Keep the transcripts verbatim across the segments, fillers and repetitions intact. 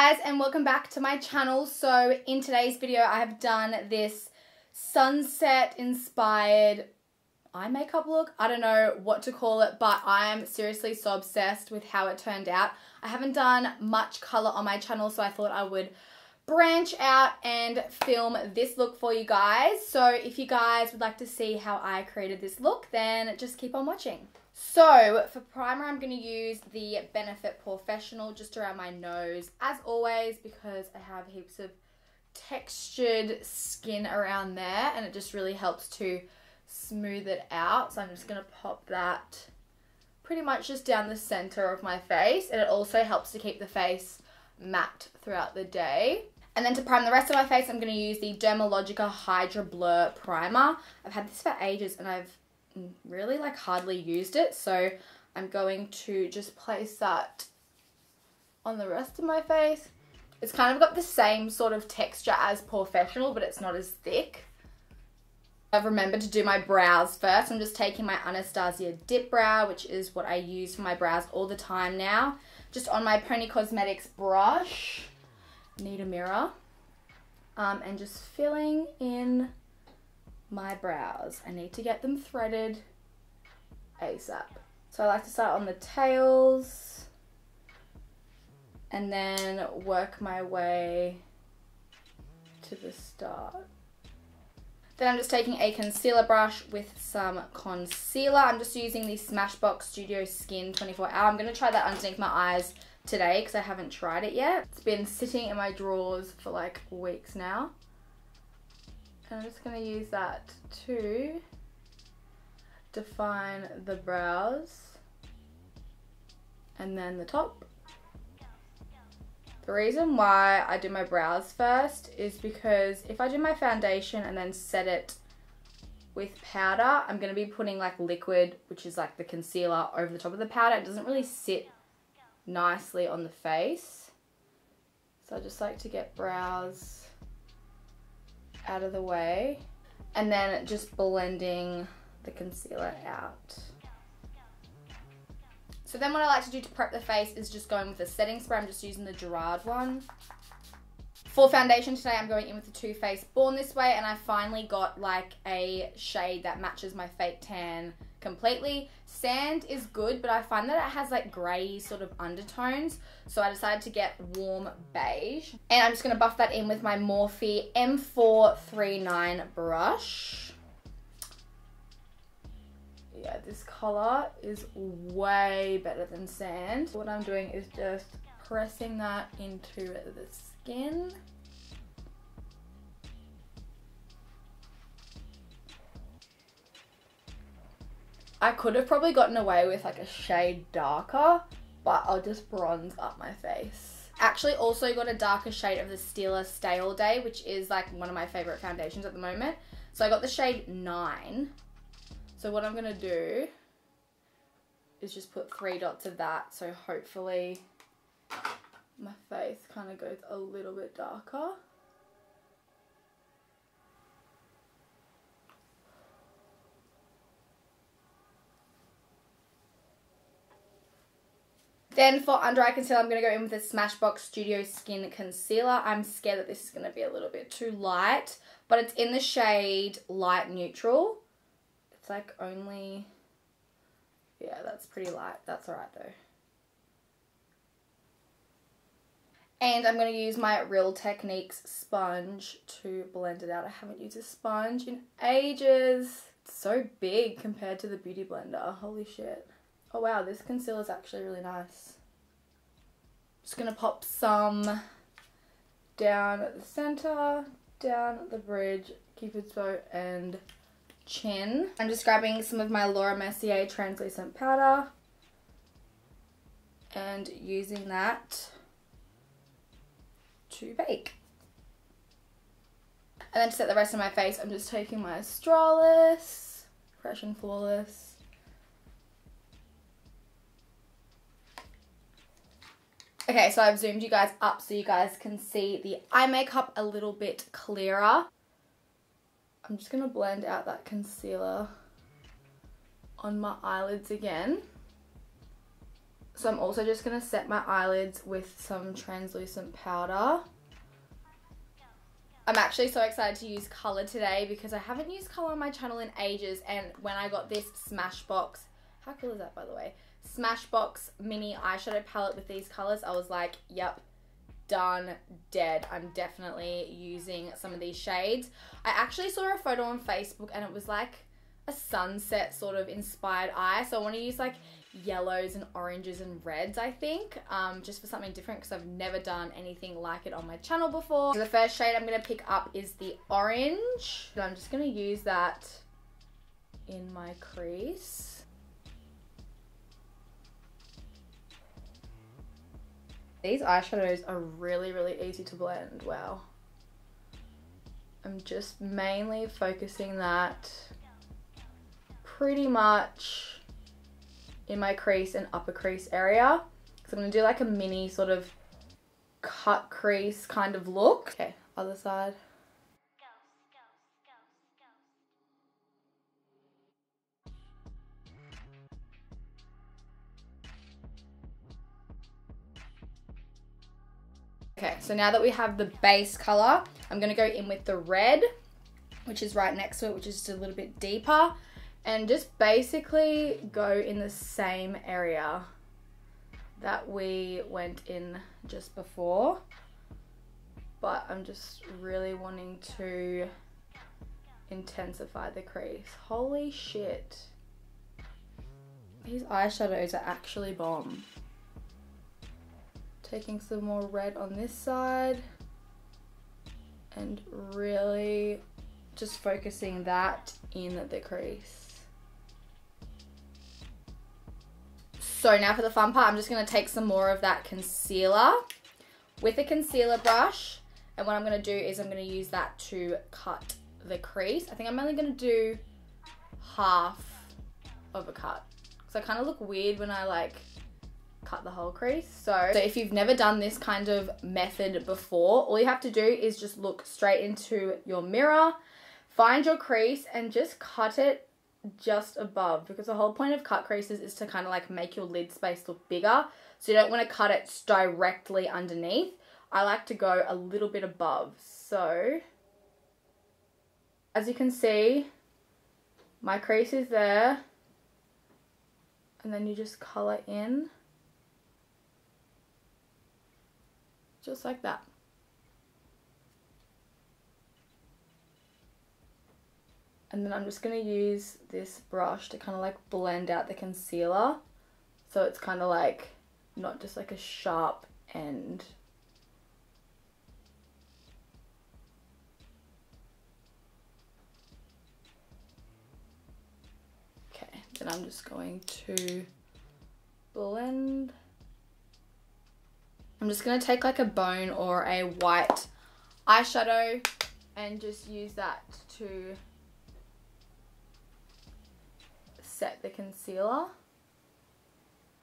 guys, and welcome back to my channel. So in today's video I have done this sunset inspired eye makeup look. I don't know what to call it, but I'm seriously so obsessed with how it turned out. I haven't done much color on my channel, so I thought I would branch out and film this look for you guys. So if you guys would like to see how I created this look, then just keep on watching. So for primer, I'm going to use the Benefit Porefessional just around my nose, as always, because I have heaps of textured skin around there and it just really helps to smooth it out. So I'm just going to pop that pretty much just down the center of my face, and it also helps to keep the face matte throughout the day. And then to prime the rest of my face, I'm going to use the Dermalogica Hydra Blur Primer. I've had this for ages and I've really like hardly used it, so I'm going to just place that on the rest of my face. It's kind of got the same sort of texture as Porefessional, but it's not as thick. I've remembered to do my brows first. I'm just taking my Anastasia Dip Brow, which is what I use for my brows all the time now, just on my Pony Cosmetics brush. Need a mirror. Um, and just filling in my brows. I need to get them threaded ASAP. So I like to start on the tails and then work my way to the start. Then I'm just taking a concealer brush with some concealer. I'm just using the Smashbox Studio Skin twenty-four hour. I'm going to try that underneath my eyes today because I haven't tried it yet. It's been sitting in my drawers for like weeks now. I'm just going to use that to define the brows and then the top. The reason why I do my brows first is because if I do my foundation and then set it with powder, I'm going to be putting like liquid, which is like the concealer, over the top of the powder. It doesn't really sit nicely on the face. So I just like to get brows out of the way and then just blending the concealer out. So then what I like to do to prep the face is just going with a setting spray. I'm just using the Gerard one. For foundation today, I'm going in with the Too Faced Born This Way, and I finally got like a shade that matches my fake tan completely. Sand is good, but I find that it has like grey sort of undertones, so I decided to get warm beige. And I'm just going to buff that in with my Morphe M four thirty-nine brush. Yeah, this colour is way better than sand. What I'm doing is just pressing that into the skin. I could have probably gotten away with like a shade darker, but I'll just bronze up my face. Actually also got a darker shade of the Stila Stay All Day, which is like one of my favourite foundations at the moment. So I got the shade nine. So what I'm going to do is just put three dots of that, so hopefully my face kind of goes a little bit darker. Then for under eye concealer, I'm going to go in with the Smashbox Studio Skin Concealer. I'm scared that this is going to be a little bit too light, but it's in the shade Light Neutral. It's like only, yeah, that's pretty light. That's alright though. And I'm going to use my Real Techniques sponge to blend it out. I haven't used a sponge in ages. It's so big compared to the Beauty Blender. Holy shit. Oh wow, this concealer is actually really nice. Just going to pop some down at the center, down at the bridge, Cupid's bow, and chin. I'm just grabbing some of my Laura Mercier translucent powder and using that to bake. And then to set the rest of my face, I'm just taking my Australis Fresh and Flawless. Okay, so I've zoomed you guys up so you guys can see the eye makeup a little bit clearer. I'm just going to blend out that concealer on my eyelids again. So I'm also just going to set my eyelids with some translucent powder. I'm actually so excited to use colour today because I haven't used colour on my channel in ages, and when I got this Smashbox, how cool is that by the way, Smashbox mini eyeshadow palette with these colours, I was like, yep, done, dead. I'm definitely using some of these shades. I actually saw a photo on Facebook and it was like a sunset sort of inspired eye, so I want to use like yellows and oranges and reds, I think, um, just for something different because I've never done anything like it on my channel before. So the first shade I'm going to pick up is the orange, and I'm just going to use that in my crease. These eyeshadows are really, really easy to blend. Wow. I'm just mainly focusing that pretty much in my crease and upper crease area. So I'm going to do like a mini sort of cut crease kind of look. Okay, other side. Okay, so now that we have the base color, I'm going to go in with the red, which is right next to it, which is just a little bit deeper. And just basically go in the same area that we went in just before. But I'm just really wanting to intensify the crease. Holy shit. These eyeshadows are actually bomb. Taking some more red on this side. And really just focusing that in the crease. So now for the fun part, I'm just going to take some more of that concealer with a concealer brush. And what I'm going to do is I'm going to use that to cut the crease. I think I'm only going to do half of a cut. Because I kind of look weird when I like cut the whole crease. So, so if you've never done this kind of method before, all you have to do is just look straight into your mirror, find your crease and just cut it just above, because the whole point of cut creases is to kind of like make your lid space look bigger, so you don't want to cut it directly underneath. I like to go a little bit above. So as you can see, my crease is there, and then you just color in just like that. And then I'm just going to use this brush to kind of like blend out the concealer, so it's kind of like not just like a sharp end. Okay, then I'm just going to blend. I'm just going to take like a bone or a white eyeshadow and just use that to set the concealer.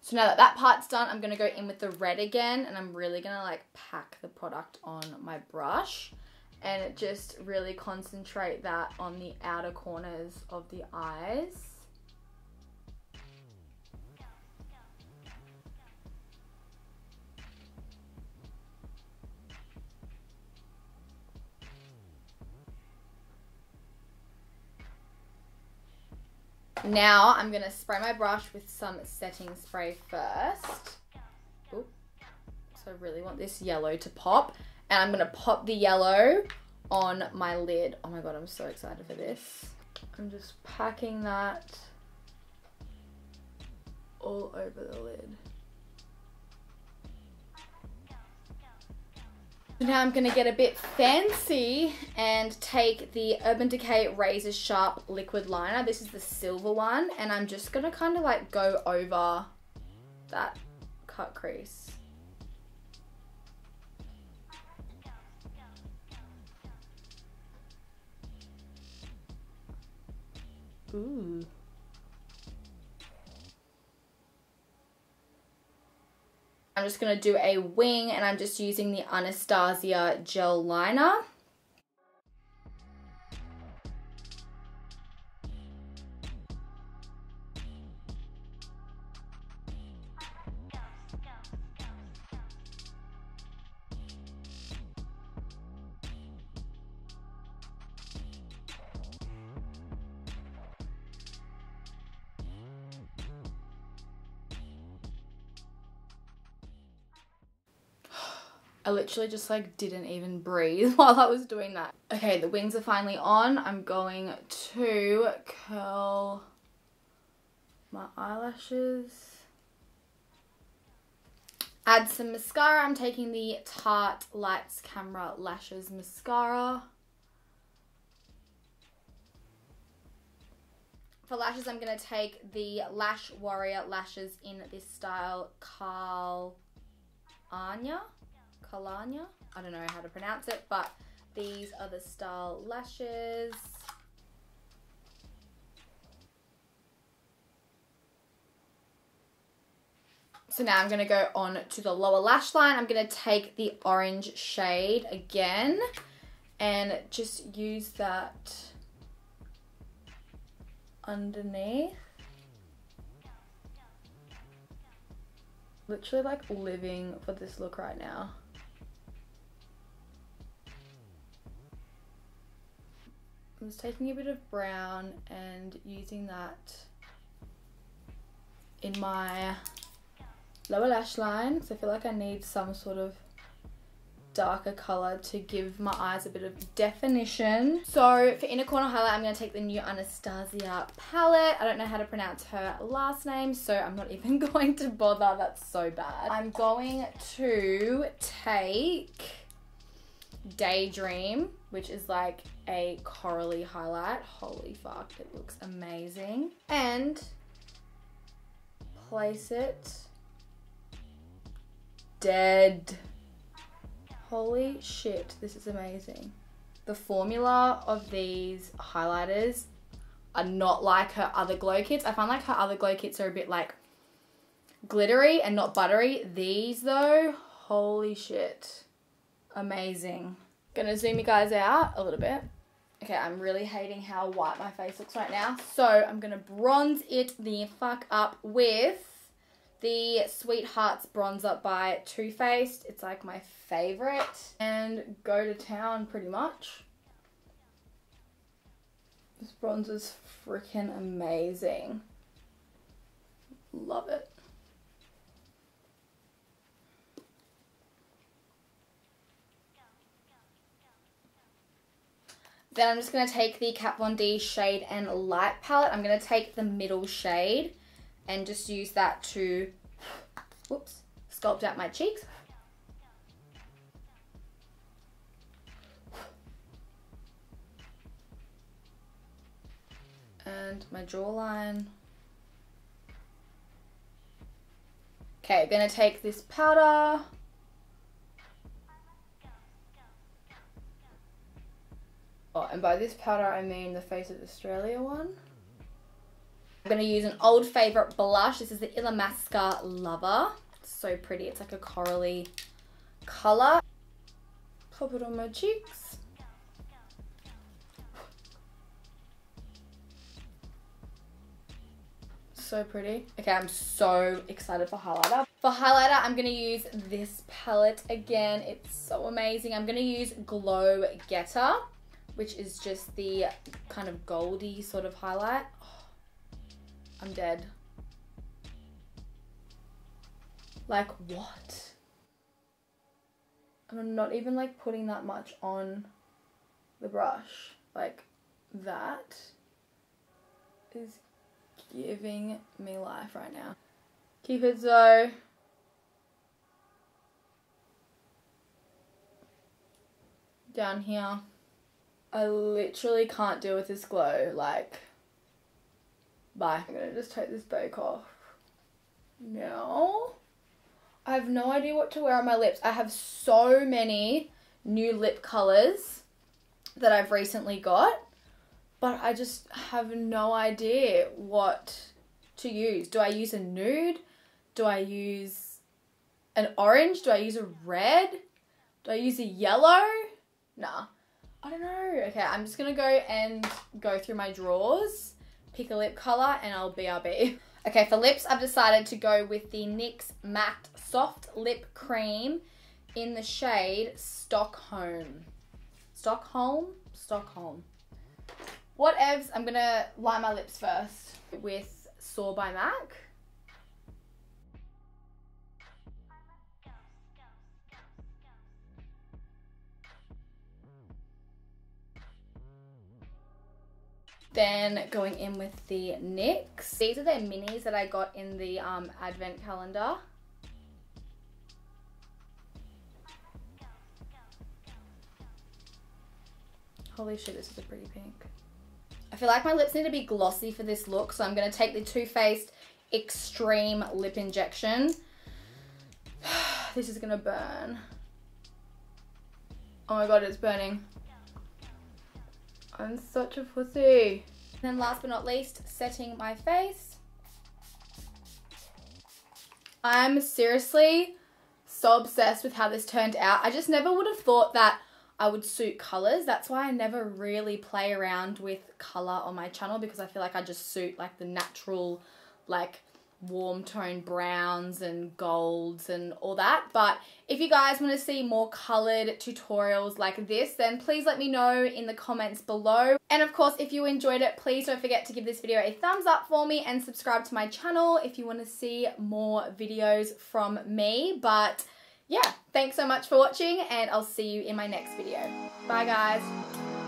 So now that that part's done, I'm going to go in with the red again, and I'm really going to like pack the product on my brush and just really concentrate that on the outer corners of the eyes. Now I'm going to spray my brush with some setting spray first. Ooh. So I really want this yellow to pop, and I'm going to pop the yellow on my lid. Oh my god, I'm so excited for this. I'm just packing that all over the lid. Now I'm going to get a bit fancy and take the Urban Decay Razor Sharp Liquid Liner. This is the silver one, and I'm just going to kind of like go over that cut crease. Ooh. I'm just going to do a wing, and I'm just using the Anastasia gel liner. I literally just like didn't even breathe while I was doing that. Okay, the wings are finally on. I'm going to curl my eyelashes. Add some mascara. I'm taking the Tarte Lights Camera Lashes mascara. For lashes, I'm going to take the Lash Warrior lashes in this style, Carl Anya? Kalanya? I don't know how to pronounce it, but these are the style lashes. So now I'm going to go on to the lower lash line. I'm going to take the orange shade again and just use that underneath. Literally like living for this look right now. I'm just taking a bit of brown and using that in my lower lash line. So I feel like I need some sort of darker color to give my eyes a bit of definition. So for inner corner highlight, I'm going to take the new Anastasia palette. I don't know how to pronounce her last name, so I'm not even going to bother. That's so bad. I'm going to take Daydream, which is like a corally highlight. Holy fuck, it looks amazing. And place it dead. Holy shit, this is amazing. The formula of these highlighters are not like her other glow kits. I find like her other glow kits are a bit like glittery and not buttery. These though, holy shit, amazing. Gonna zoom you guys out a little bit. Okay, I'm really hating how white my face looks right now. So I'm gonna bronze it the fuck up with the Sweet Hearts bronzer by Too Faced. It's like my favorite. And go to town pretty much. This bronzer's freaking amazing. Love it. Then I'm just going to take the Kat Von D Shade and Light Palette. I'm going to take the middle shade and just use that to, whoops, sculpt out my cheeks. And my jawline. Okay, I'm gonna take this powder. Oh, and by this powder I mean the Face of Australia one. I'm going to use an old favourite blush. This is the Illamasqua Lover. It's so pretty. It's like a corally colour. Pop it on my cheeks. So pretty. Okay, I'm so excited for highlighter. For highlighter, I'm going to use this palette again. It's so amazing. I'm going to use Glow Getter, which is just the kind of goldy sort of highlight. I'm dead. Like what? I'm not even like putting that much on the brush. Like that is giving me life right now. Keep it so. Down here. I literally can't deal with this glow. Like, bye. I'm gonna just take this bake off. Now, I have no idea what to wear on my lips. I have so many new lip colours that I've recently got, but I just have no idea what to use. Do I use a nude? Do I use an orange? Do I use a red? Do I use a yellow? Nah. I don't know. Okay, I'm just gonna go and go through my drawers. Pick a lip colour and I'll B R B. Okay, for lips, I've decided to go with the NYX Matte Soft Lip Cream in the shade Stockholm. Stockholm? Stockholm. Whatevs, I'm going to line my lips first with Soar by MAC. Then going in with the NYX. These are their minis that I got in the um, advent calendar. Holy shit, this is a pretty pink. I feel like my lips need to be glossy for this look, so I'm going to take the Too Faced Extreme Lip Injection. This is going to burn. Oh my god, it's burning. I'm such a pussy. And then last but not least, setting my face. I'm seriously so obsessed with how this turned out. I just never would have thought that I would suit colors. That's why I never really play around with color on my channel, because I feel like I just suit like the natural, like warm tone browns and golds and all that. But if you guys want to see more colored tutorials like this, then please let me know in the comments below. And of course, if you enjoyed it, please don't forget to give this video a thumbs up for me and subscribe to my channel if you want to see more videos from me. But yeah, thanks so much for watching, and I'll see you in my next video. Bye guys.